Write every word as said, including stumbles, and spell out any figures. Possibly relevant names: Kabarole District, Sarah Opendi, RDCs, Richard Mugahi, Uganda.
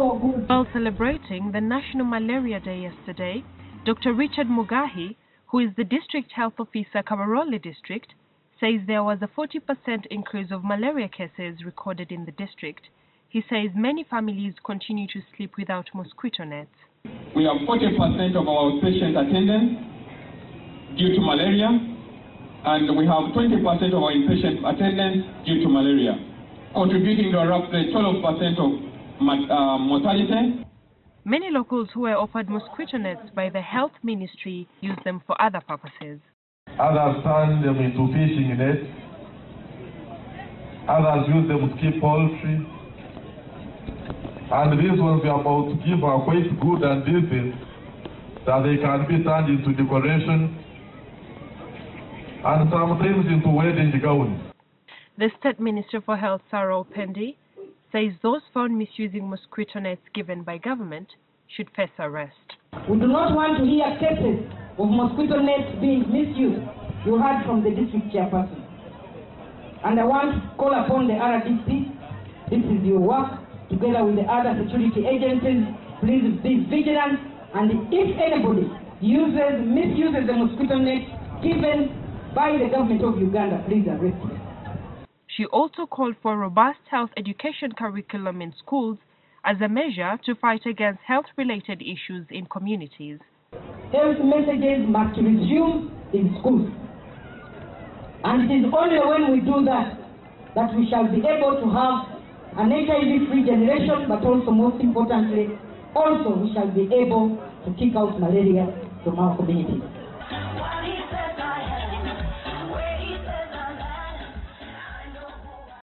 While celebrating the National Malaria Day yesterday, Doctor Richard Mugahi, who is the district health officer, Kabarole District, says there was a forty percent increase of malaria cases recorded in the district. He says many families continue to sleep without mosquito nets. We have forty percent of our patient attendance due to malaria, and we have twenty percent of our inpatient attendance due to malaria, contributing to roughly twelve percent of uh, mortality. Many locals who were offered mosquito nets by the health ministry use them for other purposes. Others turn them into fishing nets. Others use them to keep poultry. And these ones we are about to give are quite good and decent, that they can be turned into decoration and some things into wedding gowns. The State Minister for Health, Sarah Opendi, says those found misusing mosquito nets given by government should face arrest. We do not want to hear cases of mosquito nets being misused. You heard from the district chairperson. And I want to call upon the R D C. This is your work, together with the other security agencies. Please be vigilant, and if anybody uses, misuses the mosquito net given by the government of Uganda, please arrest them. She also called for a robust health education curriculum in schools as a measure to fight against health-related issues in communities. Health messages must resume in schools. And it is only when we do that that we shall be able to have an H I V-free generation, but also, most importantly, also we shall be able to kick out malaria from our communities.